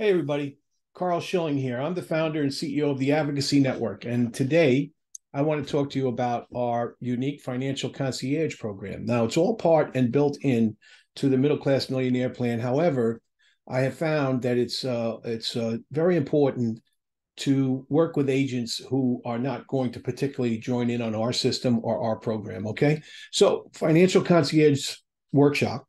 Hey everybody, Carl Schilling here. I'm the founder and CEO of the Advocacy Network, and today I want to talk to you about our unique Financial Concierge program. Now, it's all part and built in to the Middle Class Millionaire Plan. However, I have found that it's very important to work with agents who are not going to particularly join in on our system or our program, okay? So, Financial Concierge Workshop,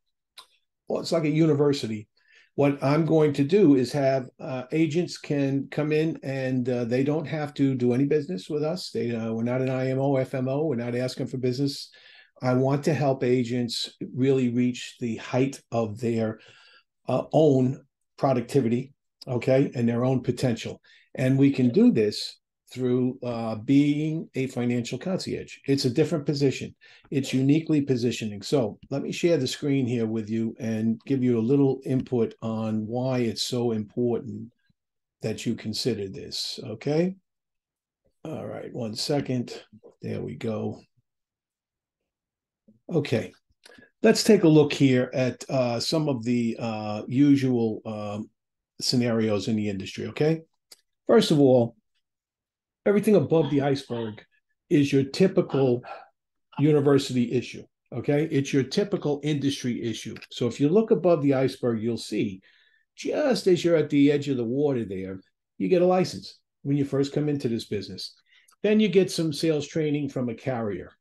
well, it's like a university. What I'm going to do is have agents can come in and they don't have to do any business with us. We're not an IMO, FMO. We're not asking for business. I want to help agents really reach the height of their own productivity, okay, and their own potential. And we can do this through being a financial concierge. It's a different position. It's uniquely positioning. So let me share the screen here with you and give you a little input on why it's so important that you consider this, okay? All right, 1 second. There we go. Okay, let's take a look here at some of the usual scenarios in the industry, okay? First of all, everything above the iceberg is your typical university issue, okay? It's your typical industry issue. So if you look above the iceberg, you'll see just as you're at the edge of the water there, you get a license when you first come into this business. Then you get some sales training from a carrier.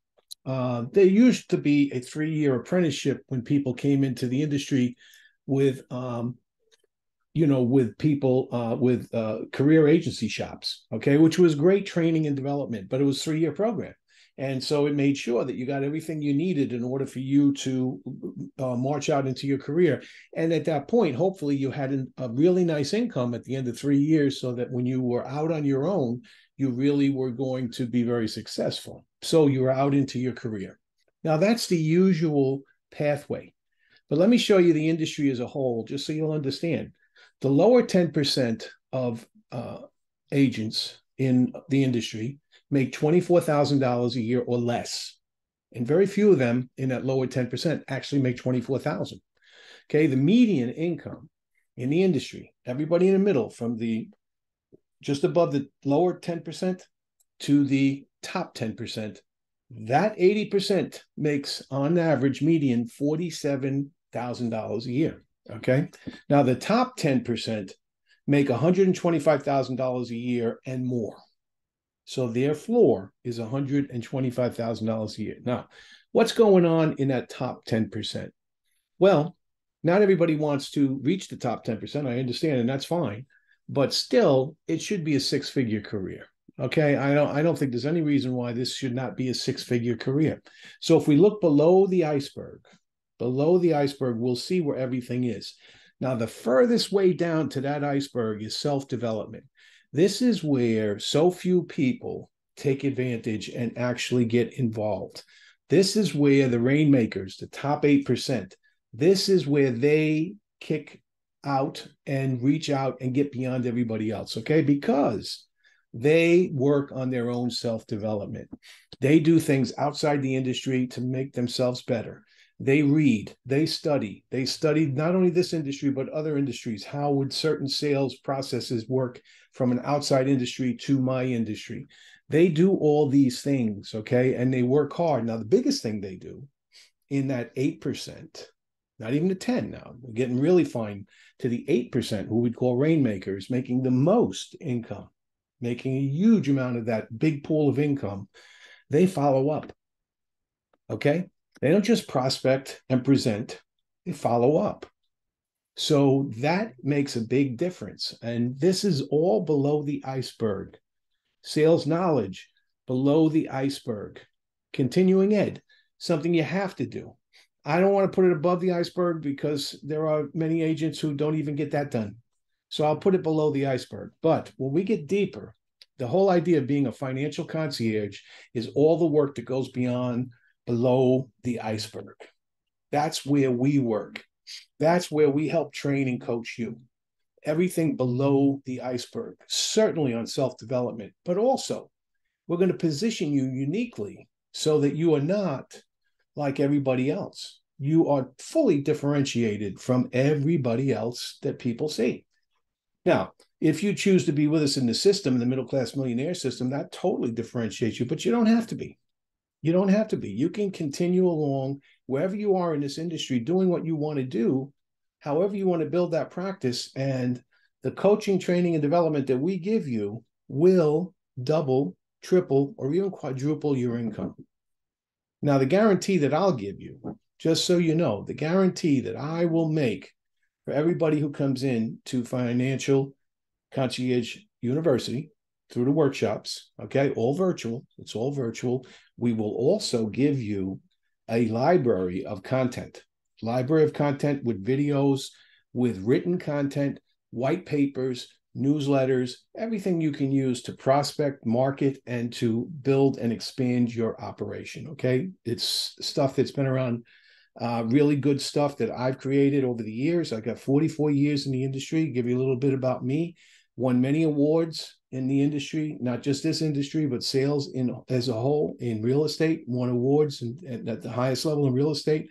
There used to be a 3-year apprenticeship when people came into the industry with career agency shops, okay, which was great training and development, but it was a 3-year program. And so it made sure that you got everything you needed in order for you to march out into your career. And at that point, hopefully you had a really nice income at the end of 3 years so that when you were out on your own, you really were going to be very successful. So you were out into your career. Now that's the usual pathway. But let me show you the industry as a whole, just so you'll understand. The lower 10% of agents in the industry make $24,000 a year or less. And very few of them in that lower 10% actually make $24,000. Okay, the median income in the industry, everybody in the middle from the just above the lower 10% to the top 10%, that 80% makes on average median $47,000 a year. Okay. Now the top 10% make $125,000 a year and more. So their floor is $125,000 a year. Now, what's going on in that top 10%? Well, not everybody wants to reach the top 10%. I understand, and that's fine, but still it should be a 6-figure career. Okay. I don't think there's any reason why this should not be a 6-figure career. So if we look below the iceberg, we'll see where everything is. Now, the furthest way down to that iceberg is self-development. This is where so few people take advantage and actually get involved. This is where the rainmakers, the top 8%, this is where they kick out and reach out and get beyond everybody else, okay? Because they work on their own self-development. They do things outside the industry to make themselves better. They read, they study. They studied not only this industry, but other industries. How would certain sales processes work from an outside industry to my industry? They do all these things, okay? And they work hard. Now, the biggest thing they do in that 8%, not even the 10 now, we're getting really fine to the 8%, who we'd call rainmakers, making the most income, making a huge amount of that big pool of income, they follow up, okay? They don't just prospect and present, they follow up. So that makes a big difference. And this is all below the iceberg. Sales knowledge, below the iceberg. Continuing ed, something you have to do. I don't want to put it above the iceberg because there are many agents who don't even get that done. So I'll put it below the iceberg. But when we get deeper, the whole idea of being a financial concierge is all the work that goes beyond below the iceberg. That's where we work. That's where we help train and coach you. Everything below the iceberg, certainly on self-development, but also we're going to position you uniquely so that you are not like everybody else. You are fully differentiated from everybody else that people see. Now, if you choose to be with us in the system, the Middle Class Millionaire system, that totally differentiates you, but you don't have to be. You don't have to be. You can continue along wherever you are in this industry, doing what you want to do, however you want to build that practice. And the coaching, training, and development that we give you will double, triple, or even quadruple your income. Now, the guarantee that I'll give you, just so you know, the guarantee that I will make for everybody who comes in to Financial Concierge University through the workshops, okay, all virtual, it's all virtual. We will also give you a library of content with videos, with written content, white papers, newsletters, everything you can use to prospect, market, and to build and expand your operation, okay? It's stuff that's been around, really good stuff that I've created over the years. I've got 44 years in the industry. Give you a little bit about me. Won many awards in the industry, not just this industry, but sales in as a whole in real estate. Won awards and at the highest level in real estate,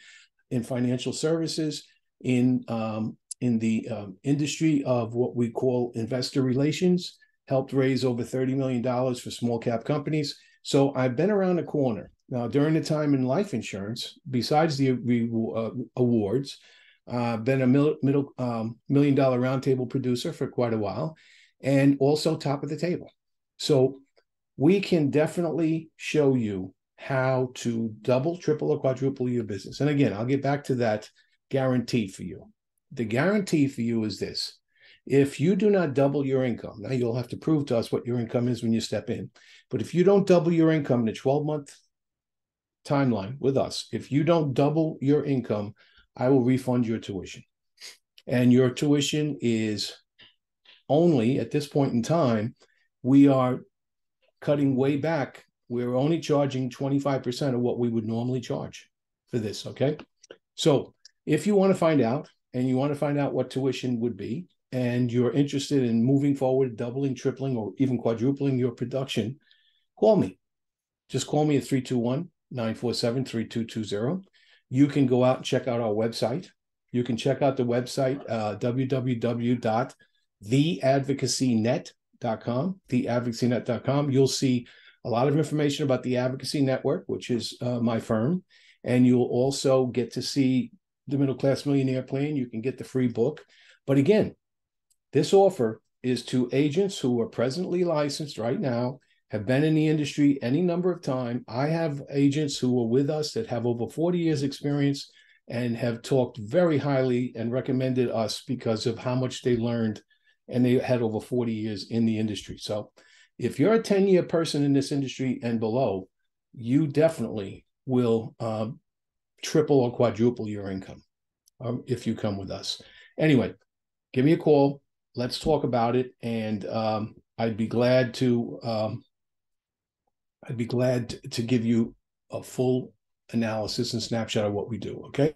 in financial services, in the industry of what we call investor relations. Helped raise over $30 million for small cap companies. So I've been around the corner. Now, during the time in life insurance, besides the awards, I've been a $1 million roundtable producer for quite a while, and also top of the table. So we can definitely show you how to double, triple, or quadruple your business. And again, I'll get back to that guarantee for you. The guarantee for you is this. If you do not double your income, now you'll have to prove to us what your income is when you step in, but if you don't double your income in a 12-month timeline with us, if you don't double your income, I will refund your tuition. And your tuition is only, at this point in time, we are cutting way back. We're only charging 25% of what we would normally charge for this, okay? So if you want to find out, and you want to find out what tuition would be, and you're interested in moving forward, doubling, tripling, or even quadrupling your production, call me. Just call me at 321-947-3220. You can go out and check out our website. You can check out the website, www.theadvocacynet.com, theadvocacynet.com. You'll see a lot of information about the Advocacy Network, which is my firm. And you'll also get to see the Middle Class Millionaire Plan. You can get the free book. But again, this offer is to agents who are presently licensed right now, have been in the industry any number of time. I have agents who are with us that have over 40 years experience and have talked very highly and recommended us because of how much they learned, and they had over 40 years in the industry. So if you're a 10-year person in this industry and below, you definitely will triple or quadruple your income if you come with us. Anyway, give me a call. Let's talk about it. And I'd be glad to give you a full analysis and snapshot of what we do, okay?